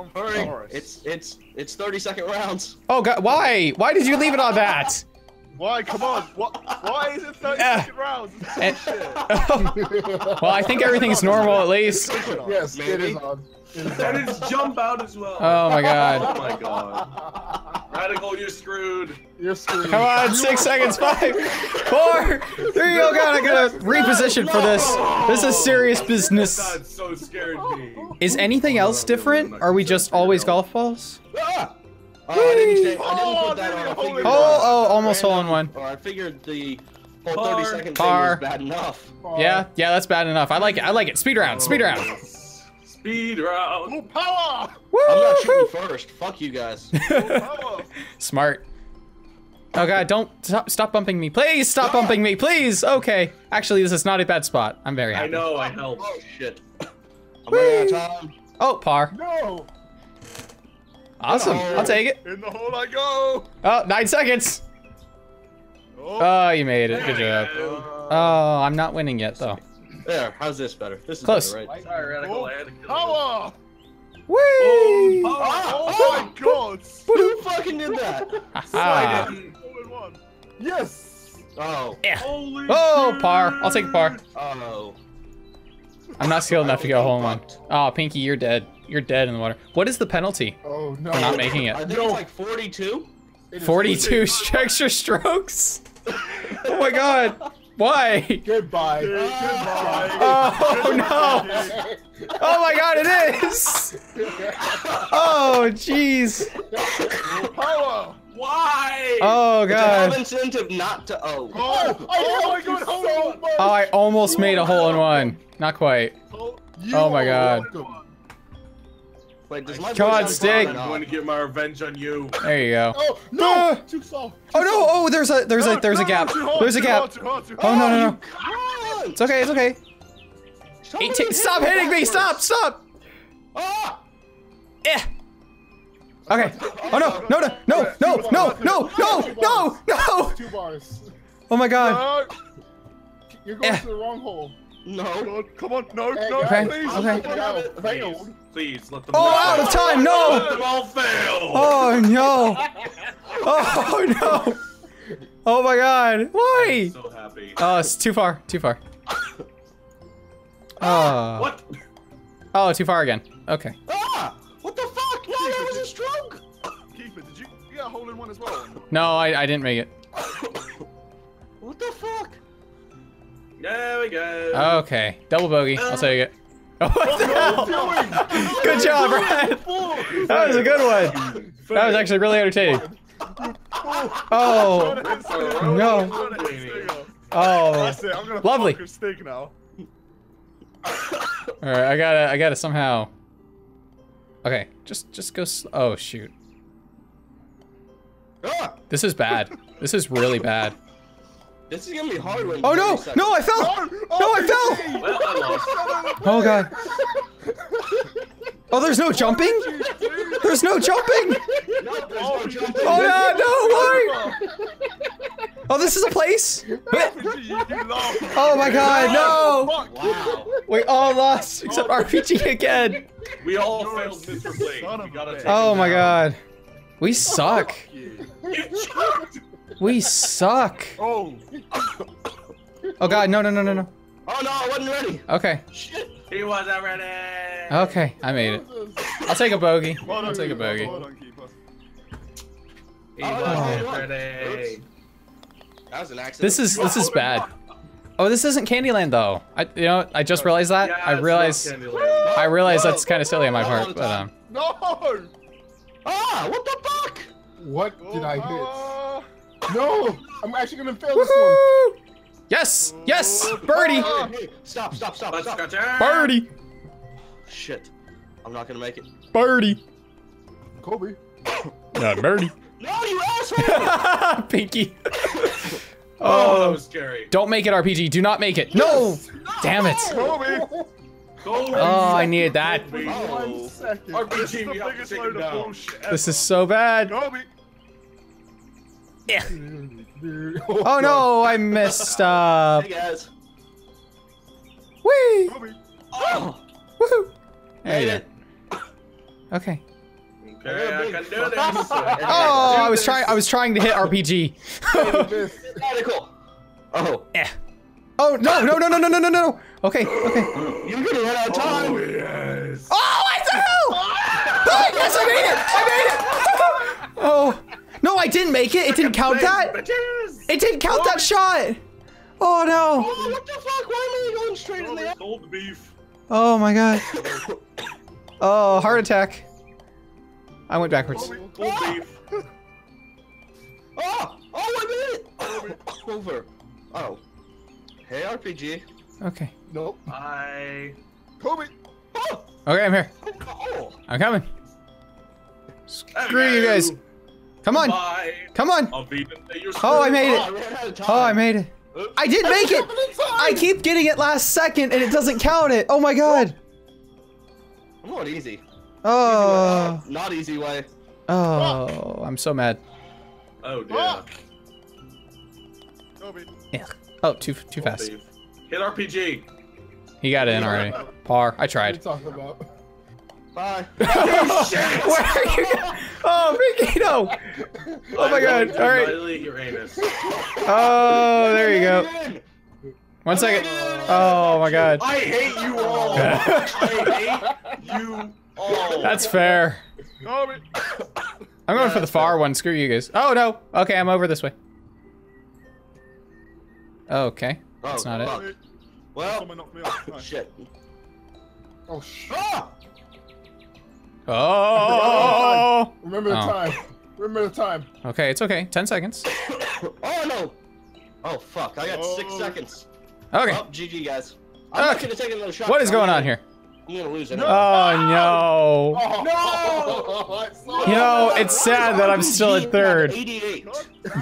I'm hurrying. It's 30-second rounds. Oh God, why? Why did you leave it on that? Why? Come on. What? Why is it 30-second rounds? Well, I think everything's normal at least. Yes, maybe. It is on. And it's jump out as well. Oh my God. Oh my God. Radical, you're screwed. You're screwed. Come on, 6 seconds, 5, 4, 3. Oh God, I gotta reposition for this. This is serious business. God, so scared me. Is anything else different? Are we just always golf balls? Oh, almost hole in one. I figured the whole 30-second thing was bad enough. Yeah, yeah, that's bad enough. I like it. I like it. Speed round. Speed round. Speed round. Oh, power! Woo! I'm not shooting first. Fuck you guys. Power. Smart. Oh God, don't stop bumping me. Please stop bumping me, please. Okay. Actually, this is not a bad spot. I'm very happy. I know, I helped. Oh shit. I'm running out of time. Oh, par. No. Awesome. No. I'll take it. In the hole I go. Oh, 9 seconds. Oh, you made it. Good job. Oh, I'm not winning yet though. There, how's this better? This is close. Better, right? Sorry, Radical, I had to kill you. Power! Whee! Oh, oh my God! Who fucking did that? Slide in. Yes! Oh. Yeah. Holy shit. Par. I'll take par. Oh. I'm not skilled enough to go home on. Oh, Pinky, you're dead. You're dead in the water. What is the penalty? Oh no. For not making it. I think it's like 42. 42 extra strokes? Oh my God. Why? Goodbye. Goodbye. Oh no! Oh my God, it is! Oh jeez! Power! Why? Oh God! It's an incentive not to owe. Oh! Oh my God! So much. Oh, I almost made a hole in one. Not quite. Oh my God! Wait, does my God, Stig! I'm going to get my revenge on you. There you go. Oh no! Too slow. Oh no! Oh, there's a gap. There's a gap. Oh no! It's okay. It's okay. Stop hitting me! Stop! Stop! Yeah. Okay. Oh no! No! No! No! No! No! No! No! No! No! 2 bars. Oh my God. You're going to the wrong hole. No. Come on! No! No! Please! Okay. Please let them all out of time. No. Let them all fail. Oh no. Oh no. Oh my God. Why? I'm so happy. Oh, it's too far. Too far. What? Oh, too far again. Okay. Ah! What the fuck? No, that was a stroke. Keeper, did you got a hole in one as well? No, I didn't make it. What the fuck? There we go. Okay, double bogey. I'll take it. What the hell? Good job, Brad. That was a good one. That was actually really entertaining. Oh no! Oh, lovely. All right, I gotta somehow. Okay, just go. Oh shoot! This is bad. This is really bad. This is gonna be hard. Oh no! No, I fell! No, I fell! Well, I lost. Oh God! Oh, there's no jumping! There's no jumping! Oh no! Why? Oh, this is a place! Oh my God! No! We all lost except RPG again. We all failed, Mr. Blake. Oh my God! We suck. We suck. Oh. Oh God, no, no, no, no, no. Oh no, I wasn't ready. Okay. Shit. He wasn't ready. Okay, I made it. I'll take a bogey. I'll take a bogey. He wasn't ready. That was an accident. This is bad. Oh, this isn't Candyland though. I just realized that. Yeah, I realized that's kind of silly on my part, but No. Ah, what the fuck? What did I hit? No! I'm actually gonna fail this one! Yes! Yes! Birdie! Stop, stop, stop, stop! Birdie! Shit. I'm not gonna make it. Birdie! Kobe. Not birdie. No, you asshole! Pinky. Oh, that was scary. Don't make it, RPG. Do not make it. Yes. No! Damn it. Kobe! Kobe. Oh, I needed that. Oh. RPG, we have to take it down. This is so bad. Kobe. Yeah. Oh no, I messed up. Hey guys. Whee! Oh. Woohoo! There you go. Okay. Okay, I can do this. Oh, I was trying to hit RPG. Radical. Oh. Eh. Oh no. Okay. You're gonna run out of time. Oh yes. Oh, I do. Oh yes, I made it. Oh. No, I didn't make it. It didn't count that. It didn't count that shot. Oh no. Oh, what the fuck? Why am I going straight in there? Old beef. Oh my god. Oh, heart attack. I went backwards. Oh, I made it! Over. Oh. Hey, RPG. Okay. Nope. Hi. Kobe. Oh. Okay, I'm here. Oh. I'm coming. Screw you guys. Come on. Bye. Come on. Oh, I made it. Oh, I made it. I didn't make it. I keep getting it last second and it doesn't count it. Oh my god. I'm not easy. Oh, not easy way. Oh, fuck. I'm so mad. Oh dear. Yeah. Oh, too fast. Hit RPG. He got it in already. Par. I tried. What are you talking about? Bye. Oh, shit. Where are you? Oh, Ricky, no. Oh my god. All right. Oh, there you go. 1 second. Oh my god. I hate you all. I hate you. Oh. That's fair. I'm going for the far one. Screw you guys. Oh no. Okay, I'm over this way. Okay. That's not it. Well. Shit. Oh shit. Oh. Remember the time. Remember the time. Okay, it's okay. 10 seconds. Oh no. Oh fuck. I got 6 seconds. Okay. Oh, GG guys. I'm not gonna take another shot. What is going on here? I'm gonna lose anyway. Oh, no. No! You know, it's sad that I'm still at third.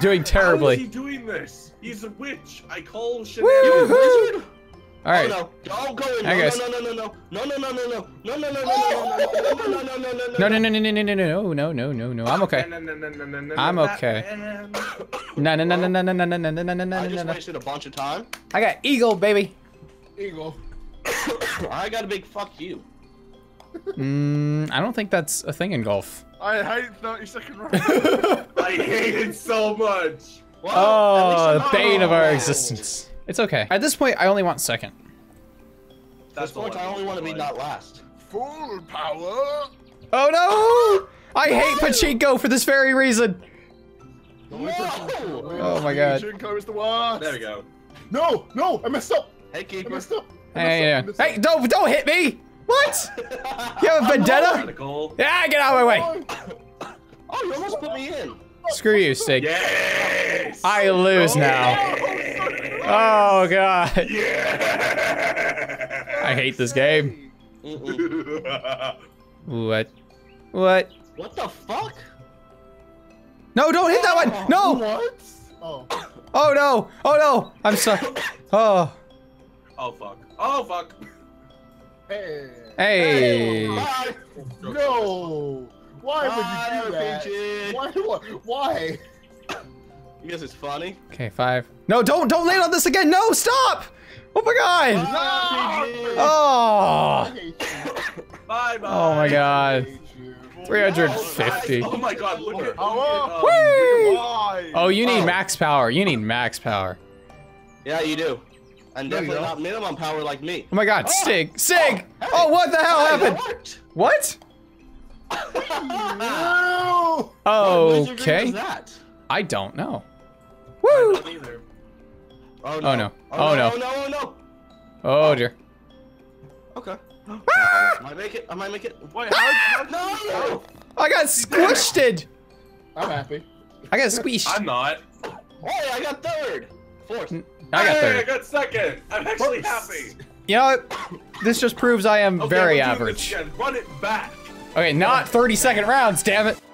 Doing terribly. How is he doing this? He's a witch. I call shenanigans. Wizard? Alright. Oh, no. Don't go in. No. I'm okay. I'm okay. I just wasted a bunch of time. I got eagle, baby. Eagle. I got a big fuck you. I don't think that's a thing in golf. I hate 30 second round. I hate it so much. Well, oh, the bane of our existence. It's okay. At this point, I only want second. At this point, I only want to be not last. Full power. Oh no! I hate pachinko for this very reason. No. Oh my god. Pachinko is the worst. There we go. No, no, I messed up. Hey, Keeper. I messed up. Hey, hey, don't hit me! What? You have a vendetta? Yeah, get out of my way! Oh, you almost put me in. Screw you, Stig. Yes! I lose now. Oh, God. Yes! I hate this game. What? What? What the fuck? No, don't hit that one! No! What? Oh, no! Oh, no! I'm sorry. Oh. Oh fuck! Oh fuck! Hey! Hey! Why? No! Why would you do that? Why? You guess it's funny. Okay, 5. No, don't land on this again! No, stop! Oh my god! No! Oh! Bye bye. Oh my god! 350. Oh my god! Look at oh, you need max power. You need max power. Yeah, you do. And definitely not minimum power like me. Oh my god, Stig! Oh, hey. Oh, what the hell happened? What? No. Okay. I don't know. Woo! I don't either. Oh no. Oh no. Oh dear. Okay. I might make it. Wait, no! I got squished. I'm happy. I got squished. I'm not. Hey, I got third. Fourth. I got second. I'm actually happy. You know what? This just proves I am very average. Run it back. Okay, not 30-second rounds, damn it.